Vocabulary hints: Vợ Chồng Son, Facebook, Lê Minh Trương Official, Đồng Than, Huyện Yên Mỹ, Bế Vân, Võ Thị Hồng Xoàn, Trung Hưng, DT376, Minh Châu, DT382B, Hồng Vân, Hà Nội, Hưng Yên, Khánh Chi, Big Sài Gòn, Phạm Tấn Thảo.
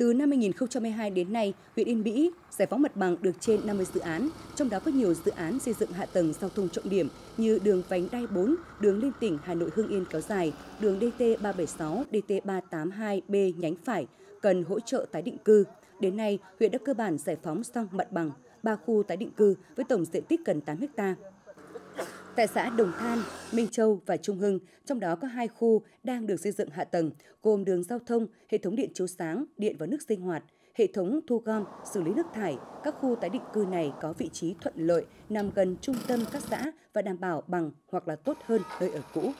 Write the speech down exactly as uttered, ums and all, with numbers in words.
Từ năm hai nghìn không trăm hai mươi hai đến nay, huyện Yên Mỹ giải phóng mặt bằng được trên năm mươi dự án, trong đó có nhiều dự án xây dựng hạ tầng giao thông trọng điểm như đường vành đai bốn, đường liên tỉnh Hà Nội Hưng Yên kéo dài, đường D T ba bảy sáu, D T ba tám hai B nhánh phải cần hỗ trợ tái định cư. Đến nay, huyện đã cơ bản giải phóng xong mặt bằng ba khu tái định cư với tổng diện tích gần tám ha. Tại xã Đồng Than, Minh Châu và Trung Hưng, trong đó có hai khu đang được xây dựng hạ tầng, gồm đường giao thông, hệ thống điện chiếu sáng, điện và nước sinh hoạt, hệ thống thu gom, xử lý nước thải. Các khu tái định cư này có vị trí thuận lợi, nằm gần trung tâm các xã và đảm bảo bằng hoặc là tốt hơn nơi ở cũ.